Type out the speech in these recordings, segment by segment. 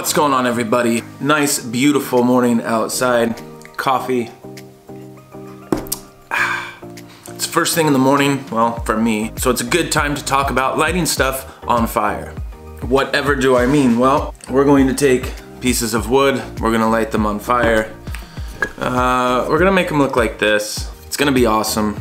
What's going on, everybody? Nice, beautiful morning outside. Coffee. It's first thing in the morning, well, for me. So it's a good time to talk about lighting stuff on fire. Whatever do I mean? Well, we're going to take pieces of wood, we're gonna light them on fire. We're gonna make them look like this. It's gonna be awesome.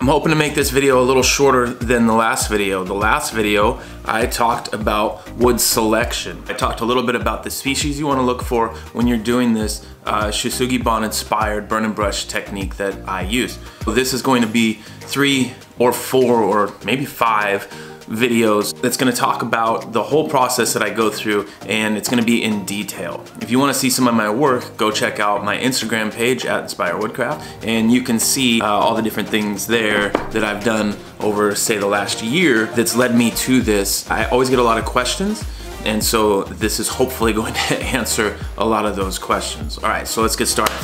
I'm hoping to make this video a little shorter than the last video. The last video, I talked about wood selection. I talked a little bit about the species you want to look for when you're doing this Shou Sugi Ban inspired burn and brush technique that I use. So this is going to be 3 or 4 or maybe 5 videos that's going to talk about the whole process that I go through, and it's going to be in detail. If you want to see some of my work, go check out my Instagram page at Inspire Woodcraft, and you can see all the different things there that I've done over, say, the last year that's led me to this. I always get a lot of questions, and so this is hopefully going to answer a lot of those questions. All right, so let's get started.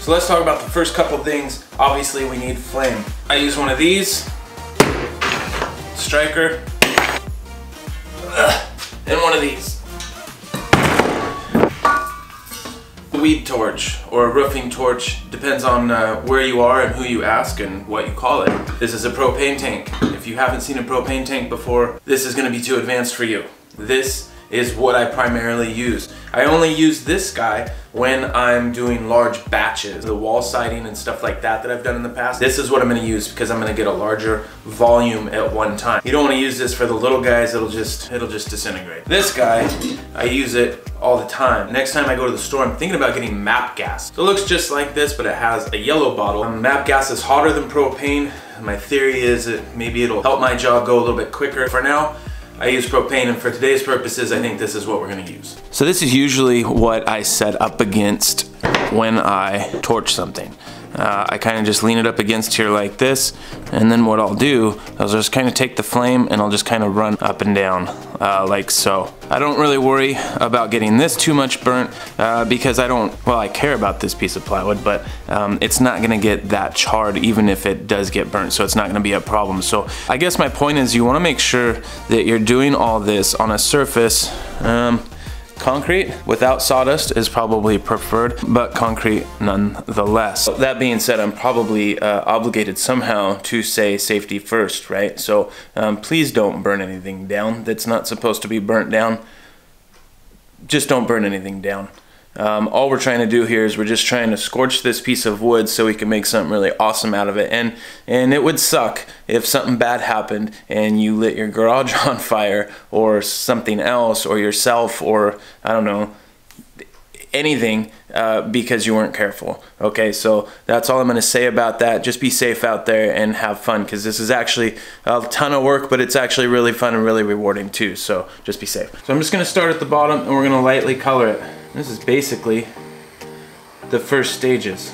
So let's talk about the first couple things. Obviously, we need flame. I use one of these. Striker, and one of these. A weed torch or a roofing torch, depends on where you are and who you ask and what you call it. This is a propane tank. If you haven't seen a propane tank before, this is going to be too advanced for you. This is what I primarily use. I only use this guy when I'm doing large batches, the wall siding and stuff like that that I've done in the past. This is what I'm gonna use because I'm gonna get a larger volume at one time. You don't wanna use this for the little guys, it'll just disintegrate. This guy, I use it all the time. Next time I go to the store, I'm thinking about getting MAP gas. So it looks just like this, but it has a yellow bottle. MAP gas is hotter than propane. My theory is that maybe it'll help my job go a little bit quicker. For now, I use propane, and for today's purposes, I think this is what we're gonna use. So this is usually what I set up against when I torch something. I kinda just lean it up against here like this, and then what I'll do is I'll just kinda take the flame and I'll just kinda run up and down like so. I don't really worry about getting this too much burnt because I don't, well, I care about this piece of plywood, but it's not gonna get that charred even if it does get burnt, so it's not gonna be a problem. So I guess my point is you wanna make sure that you're doing all this on a surface. Concrete without sawdust is probably preferred, but concrete nonetheless. That being said, I'm probably obligated somehow to say safety first, right? So please don't burn anything down that's not supposed to be burnt down. Just don't burn anything down. All we're trying to do here is we're just trying to scorch this piece of wood so we can make something really awesome out of it. And it would suck if something bad happened and you lit your garage on fire or something else or yourself or, I don't know, anything because you weren't careful. Okay, so that's all I'm going to say about that. Just be safe out there and have fun, because this is actually a ton of work, but it's actually really fun and really rewarding too. So just be safe. So I'm just going to start at the bottom, and we're going to lightly color it. This is basically the first stages.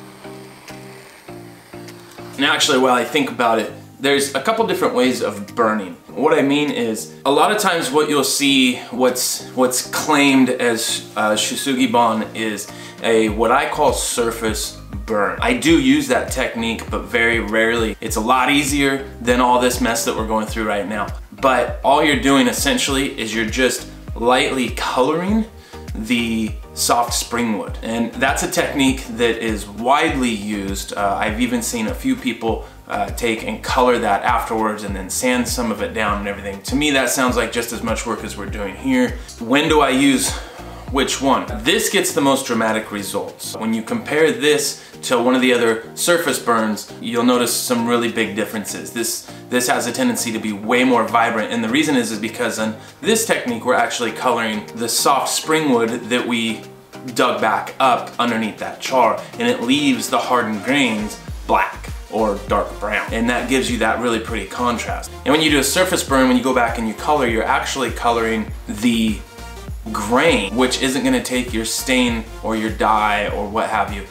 And actually, while I think about it, there's a couple different ways of burning. What I mean is, a lot of times what you'll see, what's claimed as Shou Sugi Ban is a, what I call, surface burn. I do use that technique, but very rarely. It's a lot easier than all this mess that we're going through right now. But all you're doing essentially is you're just lightly coloring the soft springwood, and that's a technique that is widely used. I've even seen a few people take and color that afterwards and then sand some of it down and everything. To me, that sounds like just as much work as we're doing here. When do I use which one? This gets the most dramatic results. When you compare this to one of the other surface burns, you'll notice some really big differences. This has a tendency to be way more vibrant, and the reason is because in this technique we're actually coloring the soft springwood that we dug back up underneath that char, and it leaves the hardened grains black or dark brown, and that gives you that really pretty contrast. And when you do a surface burn, when you go back and you color, you're actually coloring the grain, which isn't going to take your stain or your dye or what have you,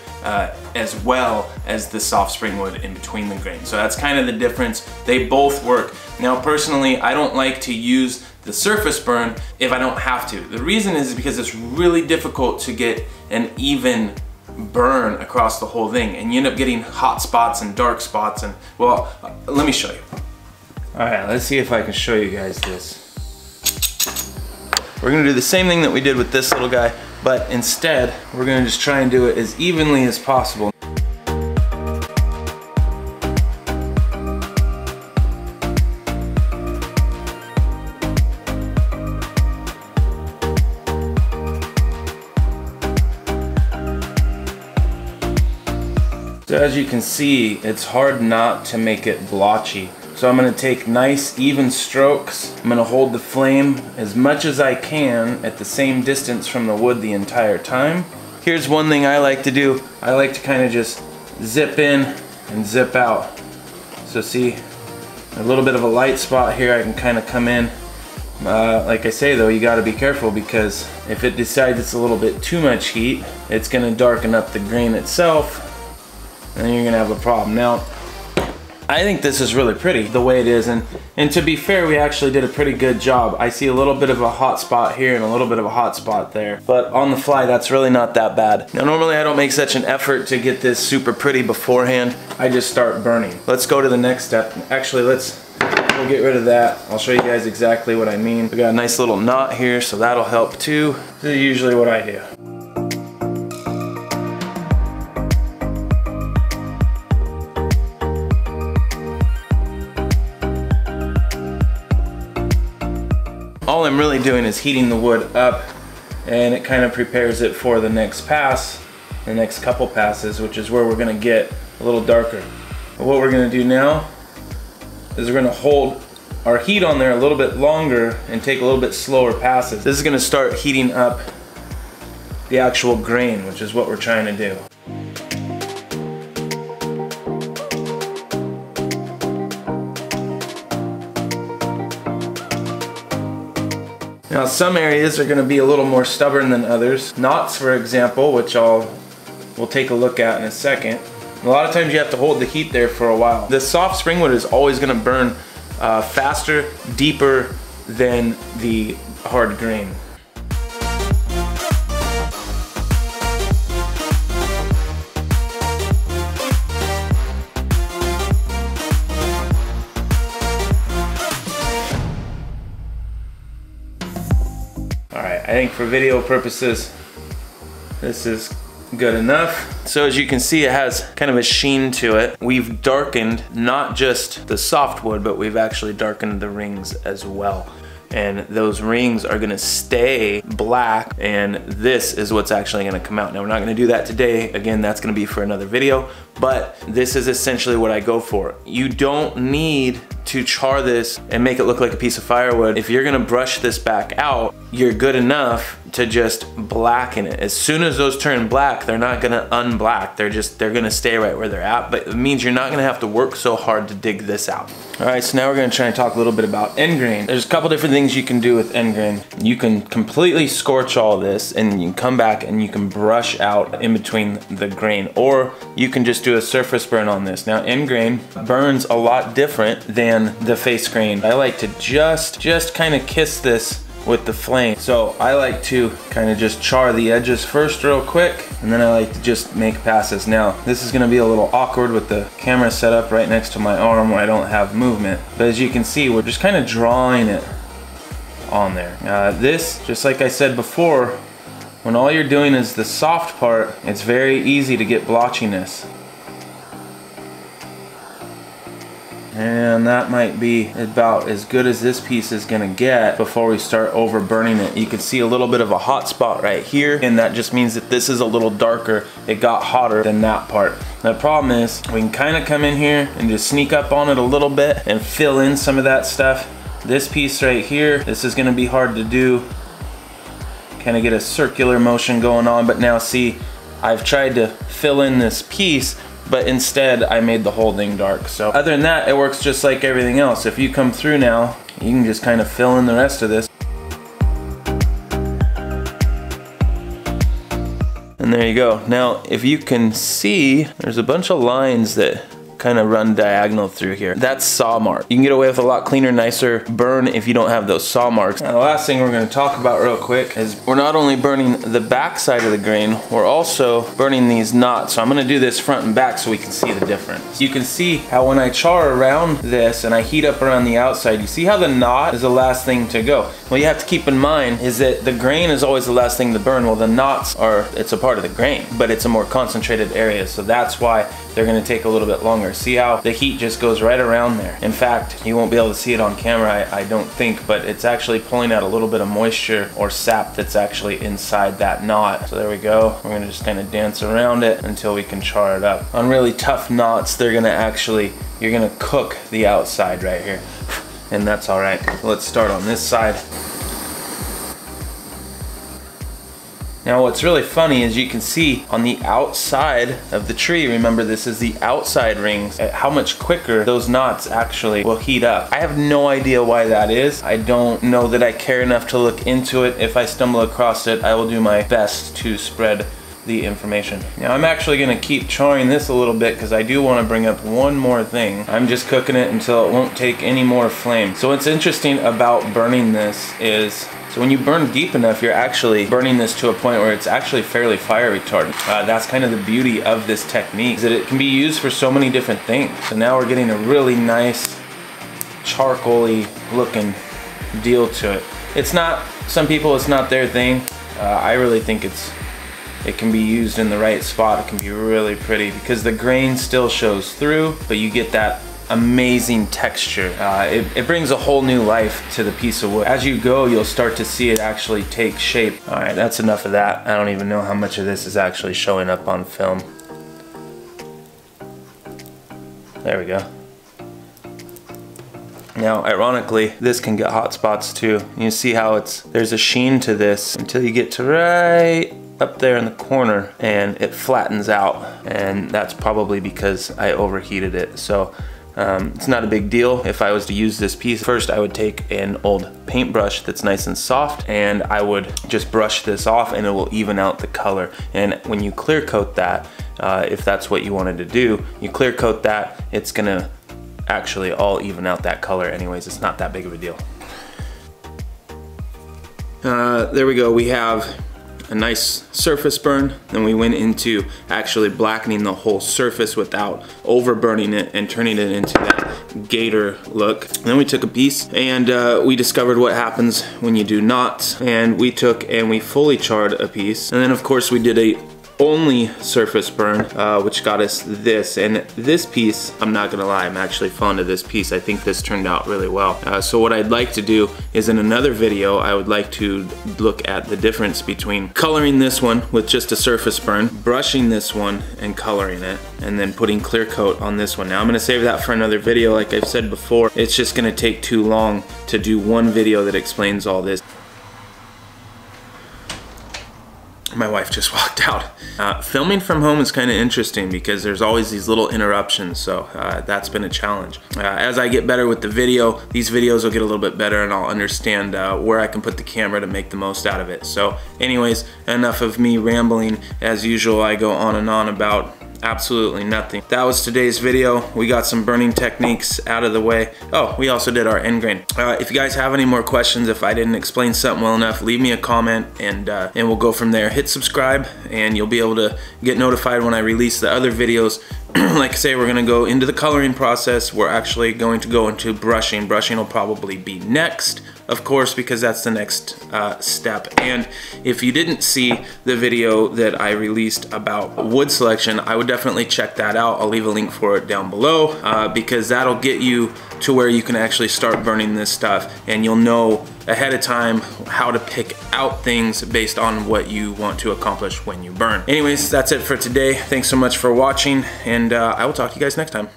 as well as the soft springwood in between the grain. So that's kind of the difference. They both work. Now, personally, I don't like to use the surface burn if I don't have to. The reason is because it's really difficult to get an even burn across the whole thing, and you end up getting hot spots and dark spots. And, well, let me show you. All right, let's see if I can show you guys this. We're gonna do the same thing that we did with this little guy, but instead, we're gonna just try and do it as evenly as possible. So as you can see, it's hard not to make it blotchy. So I'm gonna take nice, even strokes. I'm gonna hold the flame as much as I can at the same distance from the wood the entire time. Here's one thing I like to do. I like to kind of just zip in and zip out. So see, a little bit of a light spot here, I can kind of come in. Like I say though, you gotta be careful because if it decides it's a little bit too much heat, it's gonna darken up the grain itself. And you're gonna have a problem. Now, I think this is really pretty the way it is, and to be fair, we actually did a pretty good job. I see a little bit of a hot spot here and a little bit of a hot spot there, but on the fly, that's really not that bad. Now, normally I don't make such an effort to get this super pretty beforehand. I just start burning. Let's go to the next step. Actually, we'll get rid of that. I'll show you guys exactly what I mean. We got a nice little knot here, so that'll help too. This is usually what I do. All I'm really doing is heating the wood up, and it kind of prepares it for the next pass, the next couple passes, which is where we're gonna get a little darker. But what we're gonna do now is we're gonna hold our heat on there a little bit longer and take a little bit slower passes. This is gonna start heating up the actual grain, which is what we're trying to do. Now, some areas are going to be a little more stubborn than others. Knots, for example, which we'll take a look at in a second. A lot of times you have to hold the heat there for a while. The soft springwood is always going to burn faster, deeper than the hard grain. I think for video purposes, this is good enough. So as you can see, it has kind of a sheen to it. We've darkened not just the soft wood, but we've actually darkened the rings as well. And those rings are gonna stay black, and this is what's actually gonna come out. Now, we're not gonna do that today. Again, that's gonna be for another video, but this is essentially what I go for. You don't need to char this and make it look like a piece of firewood. If you're gonna brush this back out, you're good enough to just blacken it. As soon as those turn black, they're not gonna unblack. They're gonna stay right where they're at, but it means you're not gonna have to work so hard to dig this out. All right, so now we're gonna try and talk a little bit about end grain. There's a couple different things you can do with end grain. You can completely scorch all this and you can come back and you can brush out in between the grain, or you can just do a surface burn on this. Now, end grain burns a lot different than the face grain. I like to just kind of kiss this with the flame. So I like to kind of just char the edges first real quick, and then I like to just make passes. Now, this is gonna be a little awkward with the camera set up right next to my arm where I don't have movement. But as you can see, we're just kind of drawing it on there. This, just like I said before, when all you're doing is the soft part, it's very easy to get blotchiness. And that might be about as good as this piece is gonna get before we start over burning it. You can see a little bit of a hot spot right here, and that just means that this is a little darker. It got hotter than that part. The problem is we can kind of come in here and just sneak up on it a little bit and fill in some of that stuff. This piece right here, this is gonna be hard to do. Kind of get a circular motion going on, but now see, I've tried to fill in this piece, but instead I made the whole thing dark. So other than that, it works just like everything else. If you come through now, you can just kind of fill in the rest of this. And there you go. Now, if you can see, there's a bunch of lines that kind of run diagonal through here. That's saw mark. You can get away with a lot cleaner, nicer burn if you don't have those saw marks. And the last thing we're going to talk about real quick is we're not only burning the back side of the grain, we're also burning these knots. So I'm going to do this front and back so we can see the difference. You can see how when I char around this and I heat up around the outside, you see how the knot is the last thing to go. What you have to keep in mind is that the grain is always the last thing to burn. Well, the knots are, it's a part of the grain, but it's a more concentrated area. So that's why they're going to take a little bit longer. See how the heat just goes right around there. In fact, you won't be able to see it on camera, I don't think, but it's actually pulling out a little bit of moisture or sap that's actually inside that knot. So there we go. We're going to just kind of dance around it until we can char it up. On really tough knots, they're going to actually, you're going to cook the outside right here. And that's all right. Let's start on this side. Now what's really funny is you can see on the outside of the tree, remember this is the outside rings, how much quicker those knots actually will heat up. I have no idea why that is. I don't know that I care enough to look into it. If I stumble across it, I will do my best to spread the information. Now I'm actually gonna keep charring this a little bit because I do wanna bring up one more thing. I'm just cooking it until it won't take any more flame. So what's interesting about burning this is, so when you burn deep enough, you're actually burning this to a point where it's actually fairly fire retardant. That's kind of the beauty of this technique, is that it can be used for so many different things. So now we're getting a really nice charcoal-y looking deal to it. It's not, some people it's not their thing. I really think it can be used in the right spot. It can be really pretty because the grain still shows through, but you get that amazing texture. It brings a whole new life to the piece of wood. As you go, you'll start to see it actually take shape. All right, that's enough of that. I don't even know how much of this is actually showing up on film. There we go. Now, ironically, this can get hot spots too. You see how it's, there's a sheen to this until you get to right up there in the corner and it flattens out. And that's probably because I overheated it. So it's not a big deal. If I was to use this piece, first I would take an old paintbrush that's nice and soft and I would just brush this off and it will even out the color. And when you clear coat that, if that's what you wanted to do, you clear coat that, it's gonna actually all even out that color anyways. It's not that big of a deal. There we go, we have a nice surface burn. Then we went into actually blackening the whole surface without overburning it and turning it into that gator look. And then we took a piece and we discovered what happens when you do knots. And we took and we fully charred a piece. And then of course we did a only surface burn, which got us this. And this piece, I'm not gonna lie, I'm actually fond of this piece. I think this turned out really well. So what I'd like to do is in another video, I would like to look at the difference between coloring this one with just a surface burn, brushing this one and coloring it, and then putting clear coat on this one. Now I'm gonna save that for another video. Like I've said before, it's just gonna take too long to do one video that explains all this. My wife just walked out. Filming from home is kind of interesting because there's always these little interruptions, so that's been a challenge. As I get better with the video, these videos will get a little bit better and I'll understand where I can put the camera to make the most out of it. So anyways, enough of me rambling. As usual, I go on and on about absolutely nothing. That was today's video. We got some burning techniques out of the way. Oh, we also did our end grain. If you guys have any more questions, if I didn't explain something well enough, leave me a comment and we'll go from there. Hit subscribe and you'll be able to get notified when I release the other videos. Like I say, we're gonna go into the coloring process. We're actually going to go into brushing. Brushing will probably be next, of course, because that's the next step. And if you didn't see the video that I released about wood selection, I would definitely check that out. I'll leave a link for it down below because that'll get you to where you can actually start burning this stuff and you'll know ahead of time how to pick out things based on what you want to accomplish when you burn. Anyways, that's it for today. Thanks so much for watching and I will talk to you guys next time.